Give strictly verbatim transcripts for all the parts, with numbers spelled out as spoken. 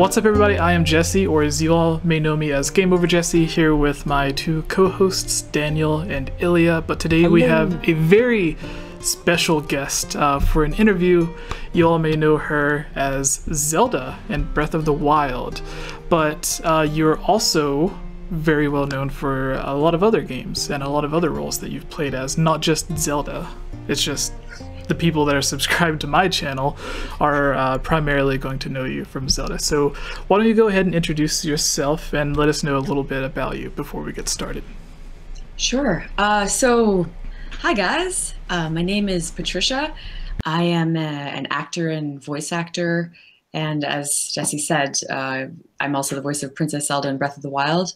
What's up everybody, I am Jesse, or as you all may know me as Game Over Jesse, here with my two co-hosts Daniel and Ilya, but today Hello. We have a very special guest uh, for an interview. You all may know her as Zelda in Breath of the Wild, but uh, you're also very well known for a lot of other games and a lot of other roles that you've played as, not just Zelda. It's just the people that are subscribed to my channel are uh, primarily going to know you from Zelda. So why don't you go ahead and introduce yourself and let us know a little bit about you before we get started. Sure. Uh, so hi guys, uh, my name is Patricia. I am a, an actor and voice actor. And as Jesse said, uh, I'm also the voice of Princess Zelda in Breath of the Wild.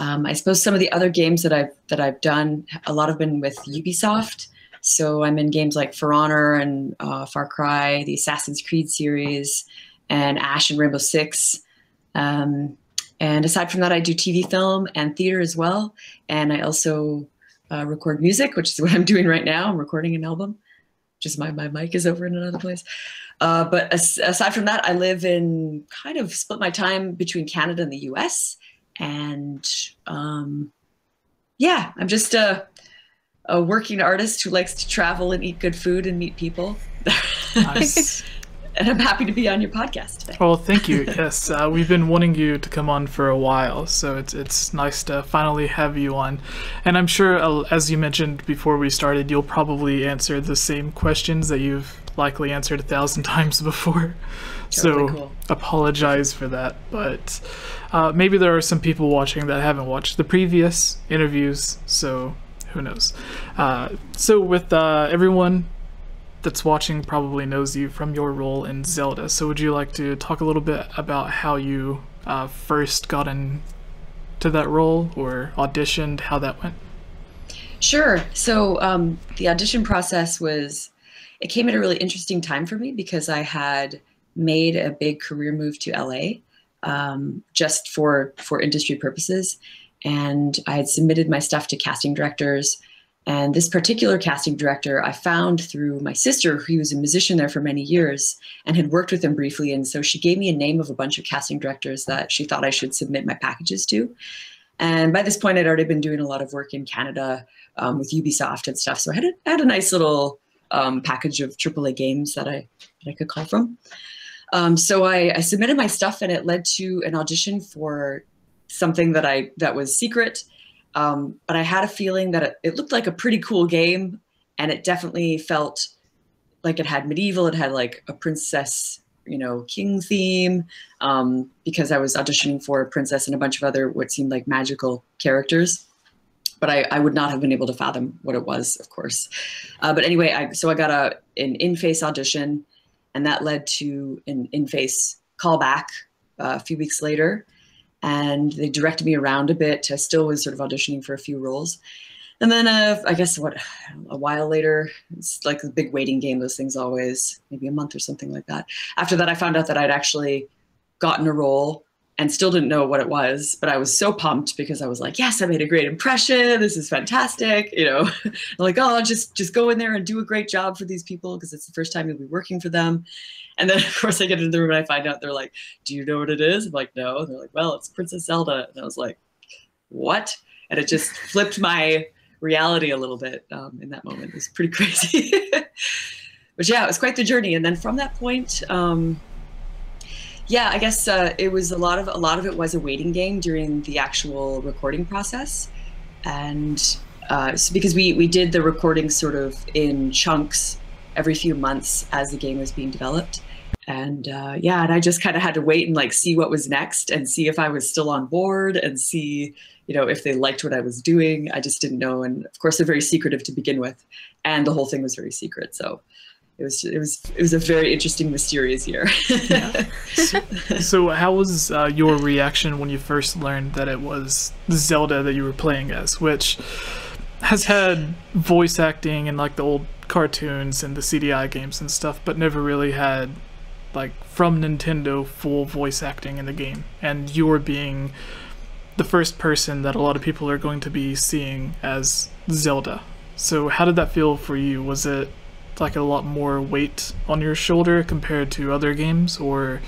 Um, I suppose some of the other games that I've, that I've done, a lot have been with Ubisoft. So I'm in games like For Honor and uh, Far Cry, the Assassin's Creed series, and Ash and Rainbow Six. Um, and aside from that, I do T V, film, and theater as well. And I also uh, record music, which is what I'm doing right now. I'm recording an album. Just my, my mic is over in another place. Uh, but as, aside from that, I live in, kind of split my time between Canada and the U S. And um, yeah, I'm just a, a working artist who likes to travel and eat good food and meet people. Nice. And I'm happy to be on your podcast today. Well, thank you. Yes, uh, we've been wanting you to come on for a while, so it's it's nice to finally have you on. And I'm sure, uh, as you mentioned before we started, you'll probably answer the same questions that you've likely answered a thousand times before. Totally. So cool. Apologize for that, but uh, maybe there are some people watching that haven't watched the previous interviews, so who knows. Uh, so with uh, everyone that's watching probably knows you from your role in Zelda. So would you like to talk a little bit about how you uh, first got into that role or auditioned, how that went? Sure. So um, the audition process was, it came at a really interesting time for me because I had made a big career move to L A um, just for, for industry purposes. And I had submitted my stuff to casting directors. And this particular casting director I found through my sister, who was a musician there for many years and had worked with him briefly. And so she gave me a name of a bunch of casting directors that she thought I should submit my packages to. And by this point, I'd already been doing a lot of work in Canada um, with Ubisoft and stuff. So I had a, I had a nice little um, package of triple A games that I, that I could call from. Um, so I, I submitted my stuff, and it led to an audition for something that, I, that was secret. Um, but I had a feeling that it, it looked like a pretty cool game, and it definitely felt like it had medieval, it had like a princess, you know, king theme, um, because I was auditioning for a princess and a bunch of other what seemed like magical characters. But I, I would not have been able to fathom what it was, of course. Uh, but anyway, I, so I got a, an in-face audition, and that led to an in-face callback uh, a few weeks later. And they directed me around a bit. I still was sort of auditioning for a few roles. And then uh, I guess what, a while later, it's like the big waiting game, those things always, maybe a month or something like that. After that, I found out that I'd actually gotten a role and still didn't know what it was, but I was so pumped because I was like, yes, I made a great impression. This is fantastic. You know, I'm like, oh, just, just go in there and do a great job for these people because it's the first time you'll be working for them. And then, of course, I get into the room and I find out they're like, do you know what it is? I'm like, no. And they're like, well, it's Princess Zelda. And I was like, what? And it just flipped my reality a little bit um, in that moment. It was pretty crazy. But yeah, it was quite the journey. And then from that point, um, yeah, I guess uh, it was a lot of a lot of it was a waiting game during the actual recording process, and uh, so because we we did the recording sort of in chunks every few months as the game was being developed, and uh, yeah, and I just kind of had to wait and like see what was next and see if I was still on board and see, you know, if they liked what I was doing. I just didn't know, and of course they're very secretive to begin with, and the whole thing was very secret, so. It was it was it was a very interesting, mysterious year. Yeah. so, so, how was uh, your reaction when you first learned that it was Zelda that you were playing as, which has had voice acting in like the old cartoons and the C D I games and stuff, but never really had like from Nintendo full voice acting in the game, and you're being the first person that a lot of people are going to be seeing as Zelda. So, how did that feel for you? Was it like a lot more weight on your shoulder compared to other games, or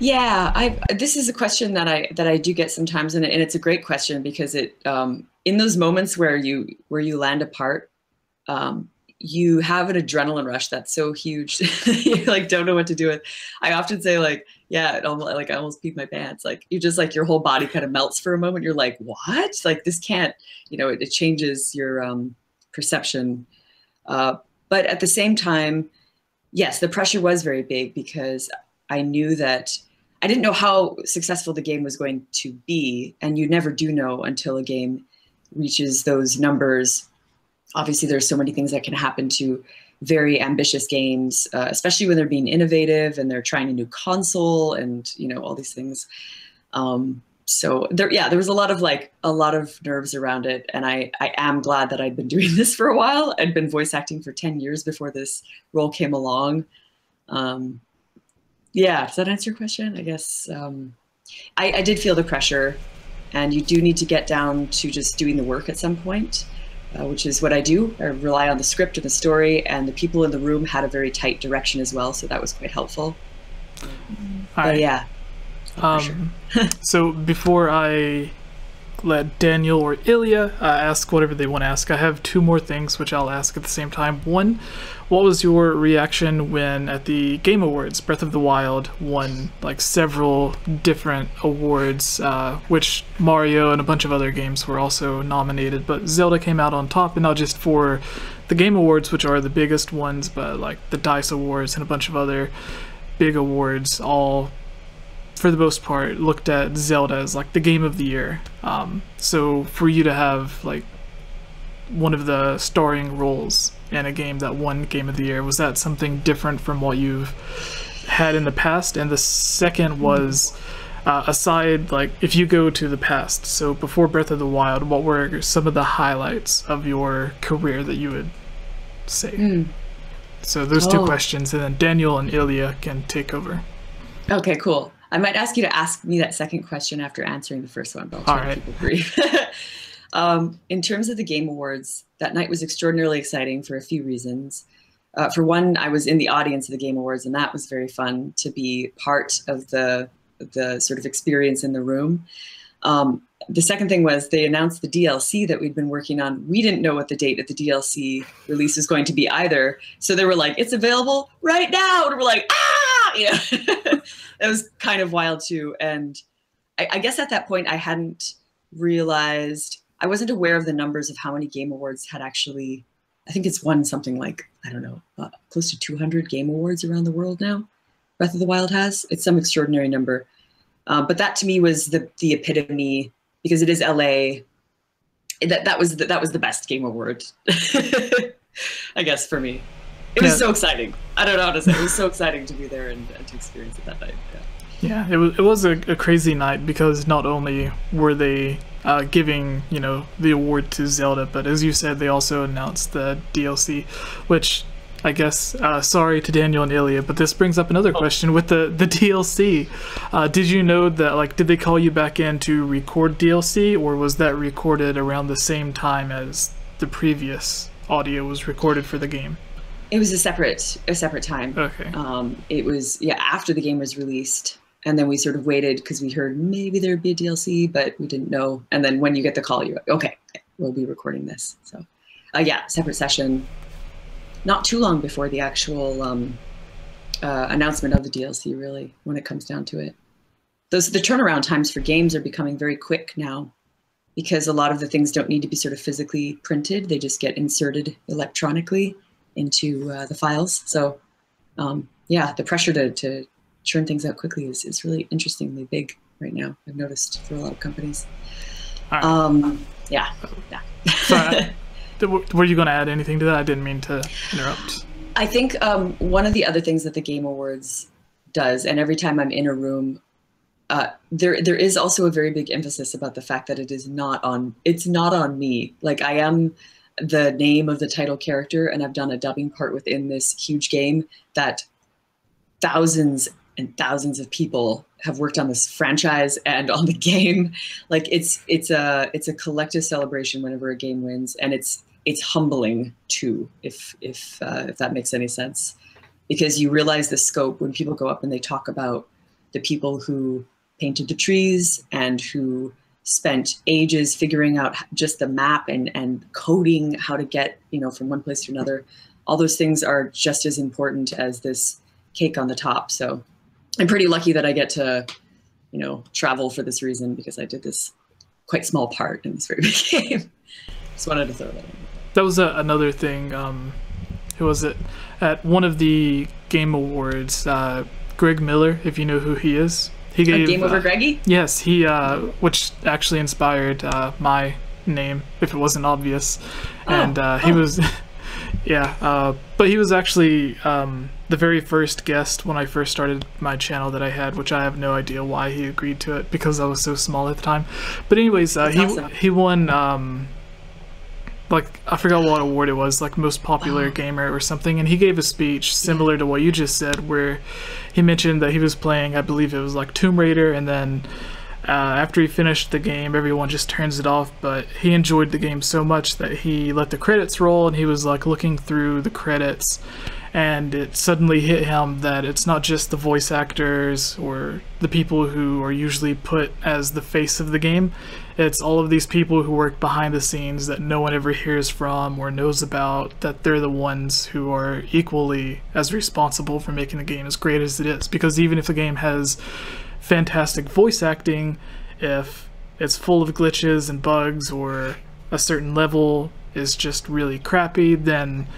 Yeah, I, this is a question that I that I do get sometimes, and, and it's a great question because it um, in those moments where you where you land apart, um, you have an adrenaline rush that's so huge, you like don't know what to do with. I often say like, yeah, it almost, like I almost peed my pants. Like you just like your whole body kind of melts for a moment. You're like, what? Like this can't, you know, it, it changes your um, perception. Uh, but at the same time, yes, the pressure was very big because I knew that I didn't know how successful the game was going to be. And you never do know until a game reaches those numbers. Obviously, there's so many things that can happen to very ambitious games, uh, especially when they're being innovative and they're trying a new console and, you know, all these things. Um, so there, yeah, there was a lot of like a lot of nerves around it. And I, I am glad that I'd been doing this for a while. I'd been voice acting for ten years before this role came along. Um, Yeah, does that answer your question? I guess um, I, I did feel the pressure, and you do need to get down to just doing the work at some point, uh, which is what I do. I rely on the script and the story, and the people in the room had a very tight direction as well, so that was quite helpful. Hi. But yeah. Um, so before I let Daniel or Ilya uh, ask whatever they want to ask, I have two more things which I'll ask at the same time. One, what was your reaction when at the Game Awards, Breath of the Wild won like several different awards, uh, which Mario and a bunch of other games were also nominated, but Zelda came out on top, and not just for the Game Awards, which are the biggest ones, but like the DICE Awards and a bunch of other big awards all, for the most part, looked at Zelda as like the game of the year. Um, so for you to have like one of the starring roles in a game that won Game of the Year, was that something different from what you've had in the past? And the second was, uh, aside, like if you go to the past, so before Breath of the Wild, what were some of the highlights of your career that you would say? Mm. So those oh. two questions, and then Daniel and Ilya can take over. Okay, cool. I might ask you to ask me that second question after answering the first one, but I'll try All right. to keep it brief. um, in terms of the Game Awards, that night was extraordinarily exciting for a few reasons. Uh, for one, I was in the audience of the Game Awards, and that was very fun to be part of the, the sort of experience in the room. Um, the second thing was they announced the D L C that we'd been working on. We didn't know what the date of the D L C release was going to be either. So they were like, it's available right now. And we're like, ah, you know, that was kind of wild too. And I, I guess at that point I hadn't realized, I wasn't aware of the numbers of how many Game Awards had actually, I think it's won something like, I don't know, uh, close to two hundred Game Awards around the world now. Breath of the Wild has, it's some extraordinary number. Uh, but that to me was the, the epitome, because it is L A. That, that, was the, that was the best Game Award, I guess, for me. It was yeah. so exciting. I don't know how to say it. It was so exciting to be there and, and to experience it that night. Yeah, yeah it was, it was a, a crazy night, because not only were they uh, giving, you know, the award to Zelda, but as you said, they also announced the D L C, which... I guess, uh, sorry to Daniel and Ilya, but this brings up another question with the, the D L C. Uh, did you know that, like, did they call you back in to record D L C, or was that recorded around the same time as the previous audio was recorded for the game? It was a separate, a separate time. Okay. Um, it was, yeah, after the game was released, and then we sort of waited because we heard maybe there'd be a D L C, but we didn't know. And then when you get the call, you're like, okay, we'll be recording this. So, uh, yeah, separate session. Not too long before the actual um, uh, announcement of the D L C, really, when it comes down to it. Those, the turnaround times for games are becoming very quick now, because a lot of the things don't need to be sort of physically printed. They just get inserted electronically into uh, the files. So um, yeah, the pressure to, to churn things out quickly is, is really interestingly big right now, I've noticed, for a lot of companies. All right. um, yeah, yeah. Sorry. Were you going to add anything to that? I didn't mean to interrupt. I think um, one of the other things that the Game Awards does, and every time I'm in a room, uh, there there is also a very big emphasis about the fact that it is not on, it's not on me. Like, I am the name of the title character, and I've done a dubbing part within this huge game that thousands and thousands of people have worked on this franchise and on the game. Like, it's it's a it's a collective celebration whenever a game wins, and it's it's humbling too, if if uh, if that makes any sense, because you realize the scope when people go up and they talk about the people who painted the trees and who spent ages figuring out just the map and, and coding how to get, you know, from one place to another. All those things are just as important as this cake on the top. So I'm pretty lucky that I get to, you know, travel for this reason, because I did this quite small part in this very big game. Just wanted to throw that in. That was a, another thing. Um, who was it? At one of the Game Awards, uh, Greg Miller, if you know who he is. He gave, Game Over uh, Greggy? Yes, he, uh, which actually inspired uh, my name, if it wasn't obvious. Oh, and uh, he oh. was, yeah, uh, but he was actually um, the very first guest when I first started my channel that I had, which I have no idea why he agreed to it, because I was so small at the time. But anyways, uh, he, awesome. he won, um, like, I forgot what award it was, like most popular wow. gamer or something, and he gave a speech similar yeah. to what you just said, where he mentioned that he was playing, I believe it was like Tomb Raider, and then uh, after he finished the game, everyone just turns it off, but he enjoyed the game so much that he let the credits roll, and he was like looking through the credits, and it suddenly hit him that it's not just the voice actors or the people who are usually put as the face of the game, it's all of these people who work behind the scenes that no one ever hears from or knows about, that they're the ones who are equally as responsible for making the game as great as it is. Because even if the game has fantastic voice acting, if it's full of glitches and bugs, or a certain level is just really crappy, then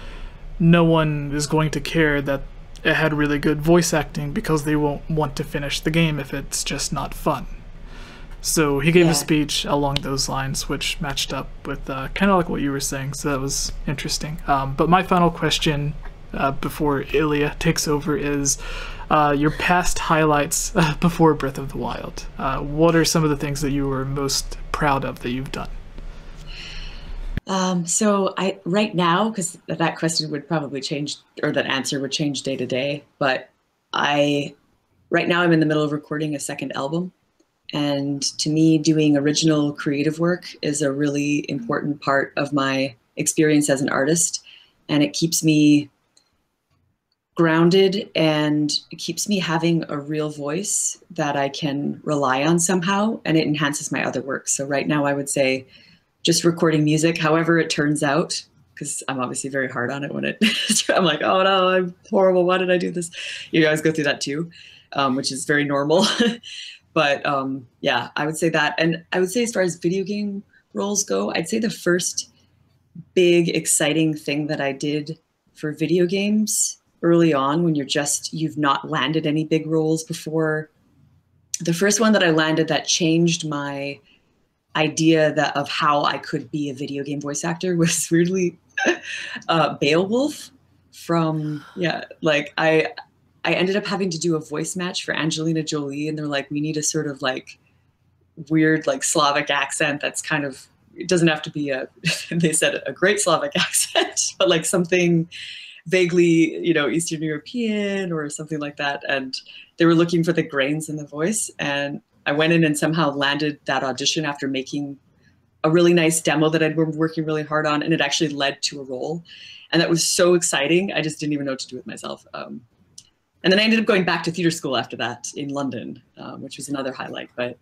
no one is going to care that it had really good voice acting, because they won't want to finish the game if it's just not fun. So he gave yeah. a speech along those lines, which matched up with uh, kind of like what you were saying, so that was interesting. Um, but my final question uh, before Ilya takes over is uh, your past highlights uh, before Breath of the Wild. Uh, what are some of the things that you were most proud of that you've done? Um, so I right now, because that question would probably change, or that answer would change day to day, but I, right now I'm in the middle of recording a second album. And to me, doing original creative work is a really important part of my experience as an artist. And it keeps me grounded, and it keeps me having a real voice that I can rely on somehow, and it enhances my other work. So right now I would say just recording music, however it turns out, because I'm obviously very hard on it when it, I'm like, oh no, I'm horrible, why did I do this? You guys go through that too, um, which is very normal. But um, yeah, I would say that. And I would say as far as video game roles go, I'd say the first big exciting thing that I did for video games early on, when you're just, you've not landed any big roles before. The first one that I landed that changed my idea that of how I could be a video game voice actor was weirdly uh, Beowulf from, yeah, like I, I ended up having to do a voice match for Angelina Jolie, and they're like, we need a sort of like weird like Slavic accent that's kind of, it doesn't have to be a, they said a great Slavic accent, but like something vaguely, you know, Eastern European or something like that. And they were looking for the grains in the voice. And I went in and somehow landed that audition after making a really nice demo that I'd been working really hard on, and it actually led to a role. And that was so exciting. I just didn't even know what to do with myself. Um, And then I ended up going back to theater school after that in London, um, which was another highlight. But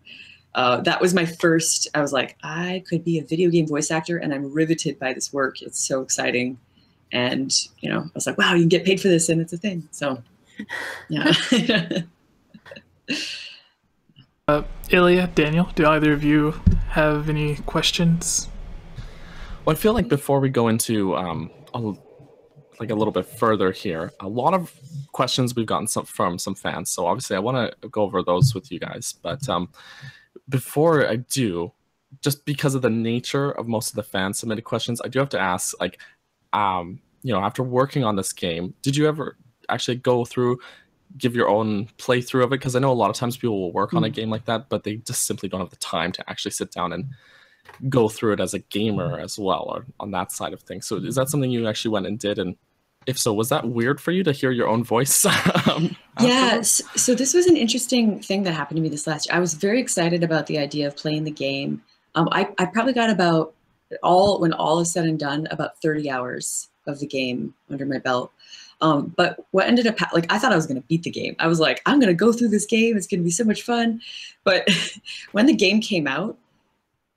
uh, that was my first, I was like, I could be a video game voice actor, and I'm riveted by this work. It's so exciting. And, you know, I was like, wow, you can get paid for this, and it's a thing. So, yeah. uh, Ilya, Daniel, do either of you have any questions? Well, I feel like before we go into um, a like a little bit further here, a lot of questions we've gotten some, from some fans, so obviously I want to go over those with you guys, but um, before I do, just because of the nature of most of the fan submitted questions, I do have to ask, like, um, you know, after working on this game, did you ever actually go through, give your own playthrough of it? Because I know a lot of times people will work mm-hmm. on a game like that, but they just simply don't have the time to actually sit down and go through it as a gamer as well, or on that side of things. So is that something you actually went and did? And if so, was that weird for you to hear your own voice? um, yeah, so, so this was an interesting thing that happened to me this last year. I was very excited about the idea of playing the game. Um, I, I probably got about, all when all is said and done, about thirty hours of the game under my belt. Um, but what ended up, like, I thought I was going to beat the game. I was like, I'm going to go through this game. It's going to be so much fun. But when the game came out,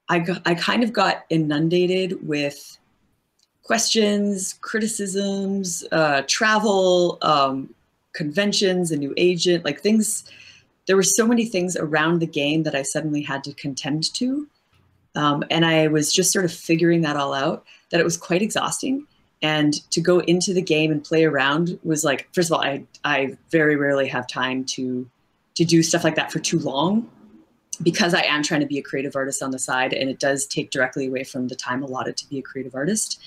I, got, I kind of got inundated with questions, criticisms, uh, travel, um, conventions, a new agent, like things. There were so many things around the game that I suddenly had to contend to. Um, and I was just sort of figuring that all out, that it was quite exhausting. And to go into the game and play around was like, first of all, I, I very rarely have time to, to do stuff like that for too long, because I am trying to be a creative artist on the side, and it does take directly away from the time allotted to be a creative artist.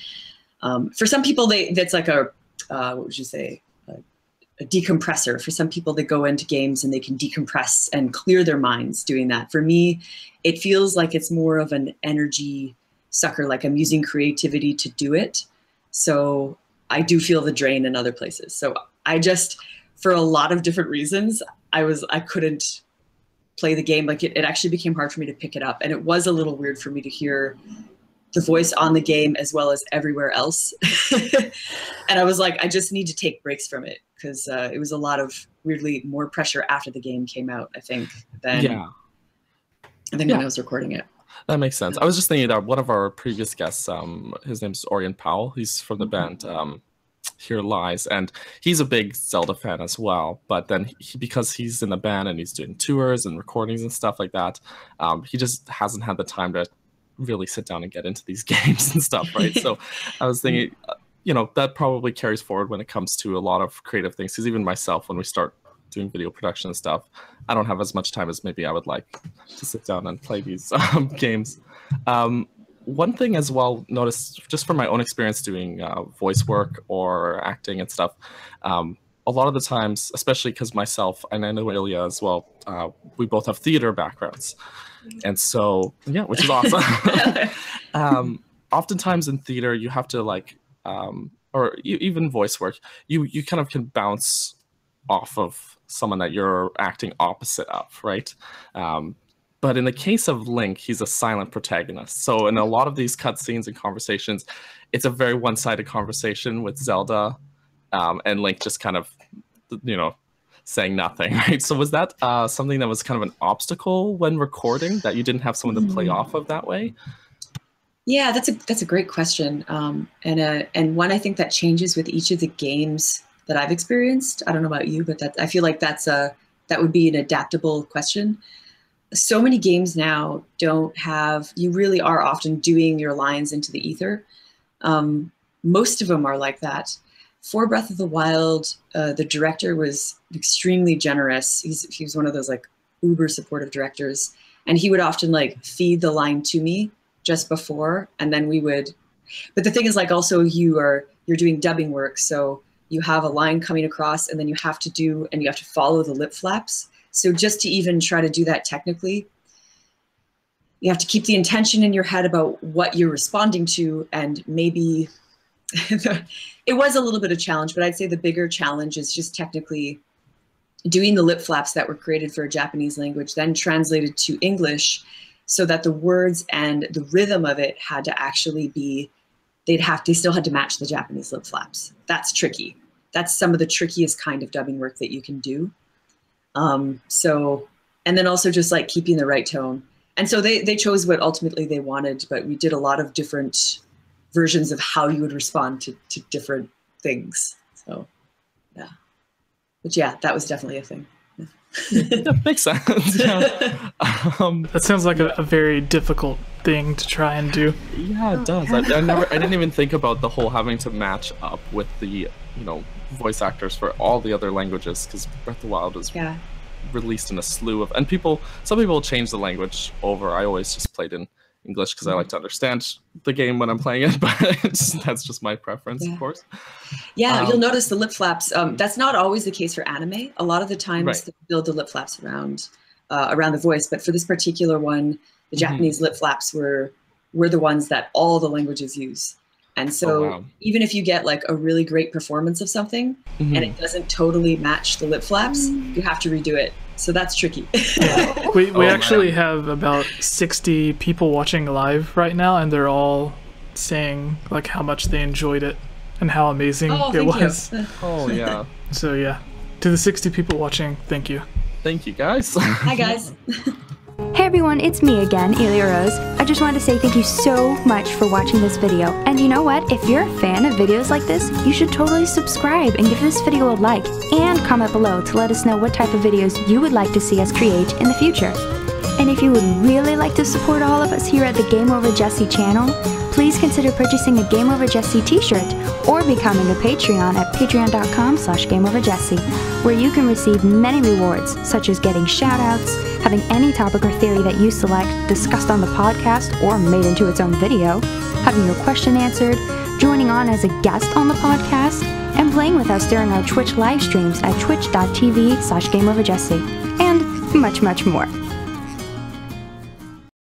Um, for some people, they, that's like a, uh, what would you say, a, a decompressor. For some people, they go into games and they can decompress and clear their minds doing that. For me, it feels like it's more of an energy sucker, like I'm using creativity to do it. So I do feel the drain in other places. So I just, for a lot of different reasons, I was, I couldn't play the game. Like it, it actually became hard for me to pick it up. And it was a little weird for me to hear the voice on the game as well as everywhere else. And I was like, I just need to take breaks from it, because uh, it was a lot of, weirdly, more pressure after the game came out, I think, than, yeah. than yeah. when I was recording it. That makes sense. I was just thinking that one of our previous guests, um, his name's Orion Powell. He's from the band um, Here Lies, and he's a big Zelda fan as well. But then he, because he's in the band and he's doing tours and recordings and stuff like that, um, he just hasn't had the time to really sit down and get into these games and stuff, right? So I was thinking, you know, that probably carries forward when it comes to a lot of creative things. Because even myself, when we start doing video production and stuff, I don't have as much time as maybe I would like to sit down and play these um, games. Um, one thing as well, notice just from my own experience doing uh, voice work or acting and stuff, um, a lot of the times, especially because myself, and I know Ilya as well, uh, we both have theater backgrounds. And so, yeah, which is awesome. um, oftentimes in theater, you have to like, um, or even voice work, you, you kind of can bounce off of someone that you're acting opposite of, right? Um, but in the case of Link, he's a silent protagonist. So in a lot of these cutscenes and conversations, it's a very one-sided conversation with Zelda, um, and Link just kind of, you know, saying nothing, right? So was that uh, something that was kind of an obstacle when recording, that you didn't have someone to play off of that way? Yeah, that's a that's a great question, um, and a, and one I think that changes with each of the games that I've experienced. I don't know about you, but that I feel like that's a that would be an adaptable question. So many games now don't have, you really are often doing your lines into the ether. Um, most of them are like that. For Breath of the Wild, uh, the director was extremely generous. He's, he was one of those like uber supportive directors, and he would often like feed the line to me just before, and then we would. But the thing is, like, also you are you're doing dubbing work, so you have a line coming across, and then you have to do, and you have to follow the lip flaps. So just to even try to do that technically, you have to keep the intention in your head about what you're responding to. And maybe it was a little bit of challenge, but I'd say the bigger challenge is just technically doing the lip flaps that were created for a Japanese language, then translated to English, so that the words and the rhythm of it had to actually be, they'd have, they still had to match the Japanese lip flaps. That's tricky. That's some of the trickiest kind of dubbing work that you can do. Um, so, and then also just like keeping the right tone. And so they, they chose what ultimately they wanted, but we did a lot of different versions of how you would respond to, to different things. So, yeah. But yeah, that was definitely a thing. Yeah. That makes sense. Yeah. Um, that sounds like a, a very difficult thing to try and do. Yeah, it does. I, I never, I didn't even think about the whole having to match up with the, you know, voice actors for all the other languages, because Breath of the Wild is yeah. released in a slew of, and people, some people change the language over. I always just played in English because I like to understand the game when I'm playing it, but that's just my preference, yeah. of course. Yeah, um, you'll notice the lip flaps. Um, that's not always the case for anime. A lot of the times right. they build the lip flaps around uh, around the voice, but for this particular one, the Japanese mm-hmm. lip flaps were were the ones that all the languages use. And so oh, wow. even if you get like a really great performance of something mm-hmm. and it doesn't totally match the lip flaps, mm-hmm. you have to redo it. So that's tricky. Yeah. we we oh, actually man. have about sixty people watching live right now, and they're all saying like how much they enjoyed it. and how amazing oh, it was. You. Oh, yeah. So, yeah. To the sixty people watching, thank you. Thank you, guys. Hi, guys. Hey everyone, it's me again, Ilya Rose. I just wanted to say thank you so much for watching this video. And you know what? If you're a fan of videos like this, you should totally subscribe and give this video a like and comment below to let us know what type of videos you would like to see us create in the future. And if you would really like to support all of us here at the Game Over Jesse channel, please consider purchasing a Game Over Jesse t-shirt or becoming a Patreon at patreon dot com slash Game Over Jesse, where you can receive many rewards, such as getting shout-outs, having any topic or theory that you select discussed on the podcast or made into its own video, having your question answered, joining on as a guest on the podcast, and playing with us during our Twitch live streams at twitch dot t v slash Game Over Jesse, and much, much more.